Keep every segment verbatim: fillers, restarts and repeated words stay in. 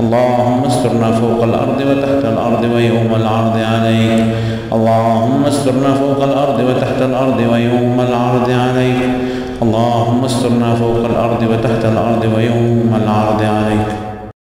اللهم استرنا فوق الأرض وتحت الأرض ويوم العرض عليك. اللهم استرنا فوق الأرض وتحت الأرض ويوم العرض عليك. اللهم استرنا فوق الأرض وتحت الأرض ويوم العرض عليك.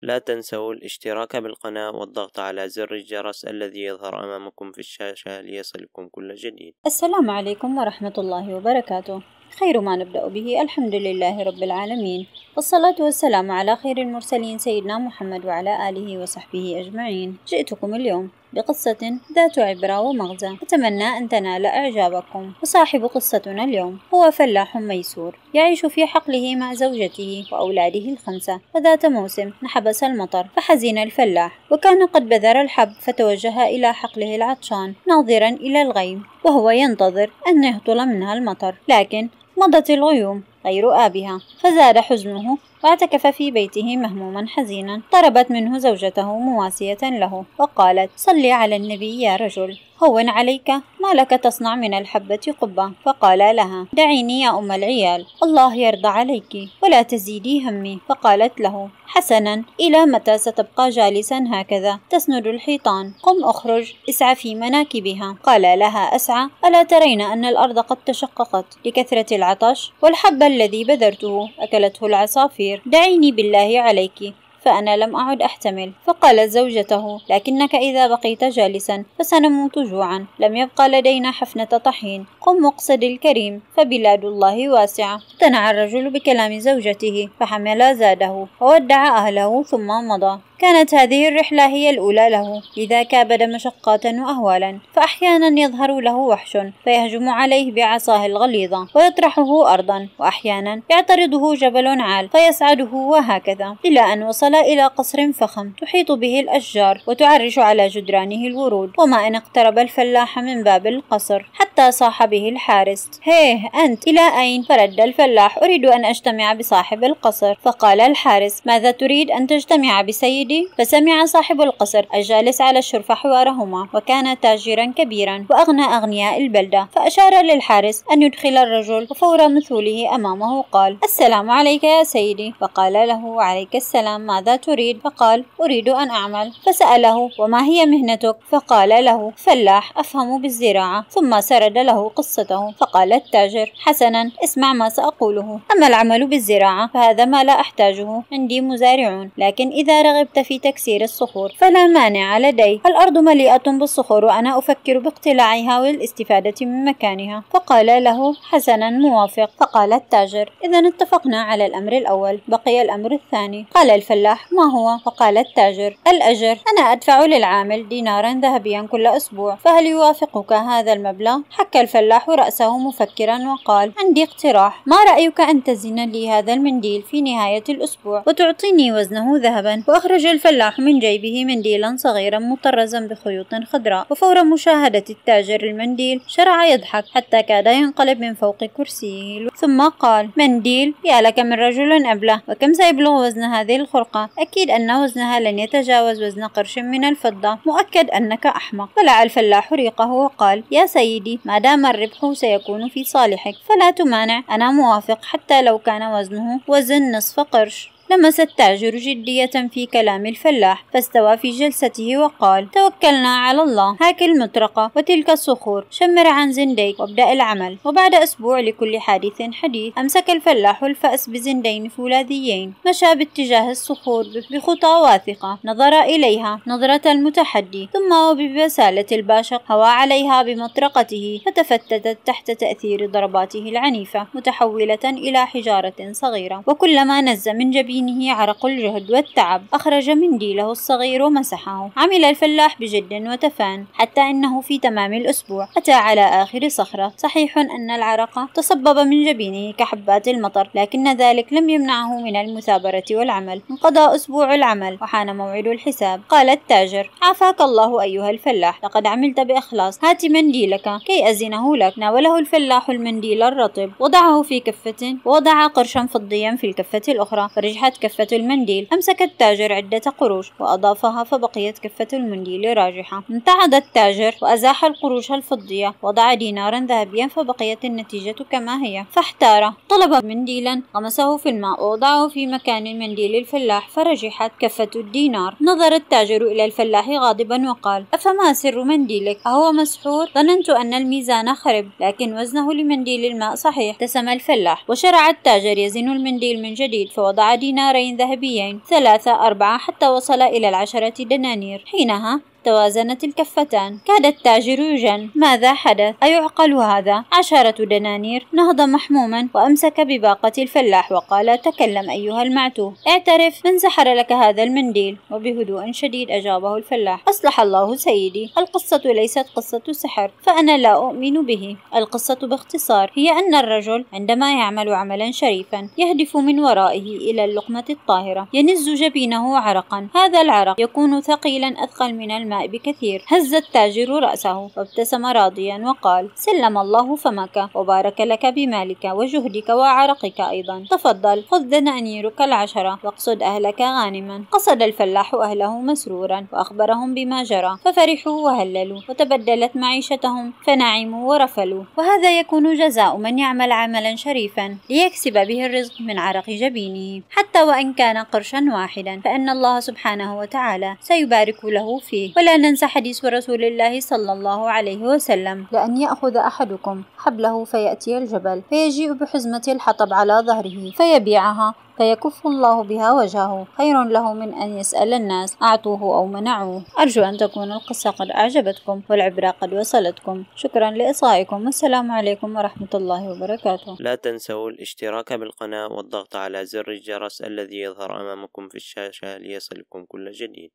لا تنسوا الاشتراك بالقناة والضغط على زر الجرس الذي يظهر أمامكم في الشاشة ليصلكم كل جديد. السلام عليكم ورحمة الله وبركاته. خير ما نبدأ به الحمد لله رب العالمين، والصلاة والسلام على خير المرسلين سيدنا محمد وعلى آله وصحبه أجمعين. جئتكم اليوم بقصة ذات عبرة ومغزى، أتمنى أن تنال إعجابكم. وصاحب قصتنا اليوم هو فلاح ميسور يعيش في حقله مع زوجته وأولاده الخمسة. وذات موسم انحبس المطر فحزن الفلاح، وكان قد بذر الحب فتوجه إلى حقله العطشان ناظرا إلى الغيم وهو ينتظر أن يهطل منها المطر، لكن مضت الغيوم غير آبها فزاد حزنه واعتكف في بيته مهموما حزينا. طلبت منه زوجته مواسية له وقالت: صل على النبي يا رجل، هون عليك ما لك تصنع من الحبة قبة. فقال لها: دعيني يا أم العيال، الله يرضى عليك ولا تزيدي همي. فقالت له: حسنا، إلى متى ستبقى جالسا هكذا تسند الحيطان؟ قم أخرج، اسعى في مناكبها. قال لها: أسعى؟ ألا ترين أن الأرض قد تشققت لكثرة العطش، والحب الذي بذرته أكلته العصافير، دعيني بالله عليك فأنا لم أعد أحتمل. فقال زوجته: لكنك إذا بقيت جالسا فسنموت جوعا، لم يبقى لدينا حفنة طحين، قم واقصد الكريم فبلاد الله واسعة. اقتنع الرجل بكلام زوجته فحمل زاده وودع أهله ثم مضى. كانت هذه الرحلة هي الأولى له، لذا كابد مشقات وأهوالا، فأحيانا يظهر له وحش فيهجم عليه بعصاه الغليظة ويطرحه أرضا، وأحيانا يعترضه جبل عال فيسعده، وهكذا إلى أن وصل إلى قصر فخم تحيط به الأشجار وتعرش على جدرانه الورود. وما أن اقترب الفلاح من باب القصر حتى صاح به الحارس: هيه أنت إلى أين؟ فرد الفلاح: أريد أن أجتمع بصاحب القصر. فقال الحارس: ماذا تريد أن تجتمع بسيد؟ فسمع صاحب القصر الجالس على الشرفة حوارهما، وكان تاجرا كبيرا وأغنى أغنياء البلدة، فأشار للحارس أن يدخل الرجل، وفور مثوله أمامه قال: السلام عليك يا سيدي. فقال له: وعليك السلام، ماذا تريد؟ فقال: أريد أن أعمل. فسأله: وما هي مهنتك؟ فقال له: فلاح أفهم بالزراعة. ثم سرد له قصته. فقال التاجر: حسنا، اسمع ما سأقوله. أما العمل بالزراعة فهذا ما لا أحتاجه، عندي مزارعون، لكن إذا رغبت في تكسير الصخور فلا مانع لدي، الأرض مليئة بالصخور وأنا أفكر باقتلاعها والاستفادة من مكانها. فقال له: حسنا، موافق. فقال التاجر: إذا اتفقنا على الأمر الأول، بقي الأمر الثاني. قال الفلاح: ما هو؟ فقال التاجر: الأجر، أنا أدفع للعامل دينارا ذهبيا كل أسبوع، فهل يوافقك هذا المبلغ؟ حك الفلاح رأسه مفكرا وقال: عندي اقتراح، ما رأيك أن تزن لي هذا المنديل في نهاية الأسبوع وتعطيني وزنه ذهبا؟ وأخرج الفلاح من جيبه منديلا صغيرا مطرزا بخيوط خضراء، وفور مشاهدة التاجر المنديل شرع يضحك حتى كاد ينقلب من فوق كرسيه، ثم قال: منديل؟ يا لك من رجل أبله، وكم سيبلغ وزن هذه الخرقة؟ أكيد أن وزنها لن يتجاوز وزن قرش من الفضة، مؤكد أنك أحمق. فلع الفلاح ريقه وقال: يا سيدي، ما دام الربح سيكون في صالحك فلا تمانع، أنا موافق حتى لو كان وزنه وزن نصف قرش. لمس التاجر جدية في كلام الفلاح فاستوى في جلسته وقال: توكلنا على الله، هاك المطرقة وتلك الصخور، شمر عن زنديك وابدأ العمل. وبعد أسبوع لكل حادث حديث، أمسك الفلاح الفأس بزندين فولاذيين، مشى باتجاه الصخور بخطى واثقة، نظر إليها نظرة المتحدي، ثم وببسالة الباشق هوى عليها بمطرقته فتفتتت تحت تأثير ضرباته العنيفة متحولة إلى حجارة صغيرة، وكلما نز من جبينه عرق الجهد والتعب أخرج منديله الصغير ومسحه. عمل الفلاح بجد وتفان حتى أنه في تمام الأسبوع أتى على آخر صخرة. صحيح أن العرق تصبب من جبينه كحبات المطر، لكن ذلك لم يمنعه من المثابرة والعمل. انقضى أسبوع العمل وحان موعد الحساب. قال التاجر: عافاك الله أيها الفلاح، لقد عملت بإخلاص، هات منديلك كي أزنه لك. ناوله الفلاح المنديل الرطب، وضعه في كفة ووضع قرشا فضيا في الكفة الأخرى، فرجح وأصبحت كفة المنديل. أمسك التاجر عدة قروش وأضافها فبقيت كفة المنديل راجحة. امتعض التاجر وأزاح القروش الفضية، وضع دينارا ذهبيا فبقيت النتيجة كما هي. فاحتار، طلب منديلا غمسه في الماء ووضعه في مكان المنديل الفلاح فرجحت كفة الدينار. نظر التاجر إلى الفلاح غاضبا وقال: أفما سر منديلك؟ أهو مسحور؟ ظننت أن الميزان خرب، لكن وزنه لمنديل الماء صحيح. ابتسم الفلاح، وشرع التاجر يزن المنديل من جديد فوضع دينارين ذهبيين، ثلاثة أربعة، حتى وصل إلى العشرة دنانير. حينها توازنت الكفتان، كاد التاجر يجن. ماذا حدث؟ أيعقل هذا؟ عشرة دنانير. نهض محموما وأمسك بباقة الفلاح وقال: تكلم أيها المعتوه، اعترف، من سحر لك هذا المنديل؟ وبهدوء شديد أجابه الفلاح: أصلح الله سيدي، القصة ليست قصة سحر، فأنا لا أؤمن به. القصة باختصار هي أن الرجل عندما يعمل عملا شريفا يهدف من ورائه إلى اللقمة الطاهرة، ينز جبينه عرقا، هذا العرق يكون ثقيلا أثقل من الماء بكثير. هز التاجر رأسه وابتسم راضيا وقال: سلم الله فمك وبارك لك بمالك وجهدك وعرقك أيضا، تفضل خذ دنانيرك العشرة واقصد أهلك غانما. قصد الفلاح أهله مسرورا وأخبرهم بما جرى، ففرحوا وهللوا وتبدلت معيشتهم، فنعموا ورفلوا. وهذا يكون جزاء من يعمل عملا شريفا ليكسب به الرزق من عرق جبينه، حتى وإن كان قرشا واحدا، فإن الله سبحانه وتعالى سيبارك له فيه. ولا ننسى حديث رسول الله صلى الله عليه وسلم: لأن يأخذ أحدكم حبله فيأتي الجبل فيجيء بحزمة الحطب على ظهره فيبيعها فيكف الله بها وجهه، خير له من أن يسأل الناس أعطوه أو منعوه. أرجو أن تكون القصة قد أعجبتكم والعبرة قد وصلتكم. شكرا لإصغائكم، والسلام عليكم ورحمة الله وبركاته. لا تنسوا الاشتراك بالقناة والضغط على زر الجرس الذي يظهر أمامكم في الشاشة ليصلكم كل جديد.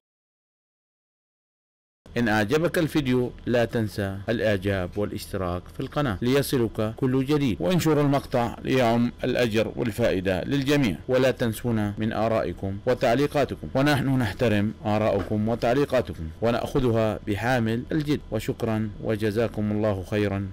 إن أعجبك الفيديو لا تنسى الإعجاب والاشتراك في القناة ليصلك كل جديد، وانشر المقطع ليعم الأجر والفائدة للجميع، ولا تنسونا من آرائكم وتعليقاتكم، ونحن نحترم آرائكم وتعليقاتكم ونأخذها بحامل الجد. وشكرا وجزاكم الله خيرا.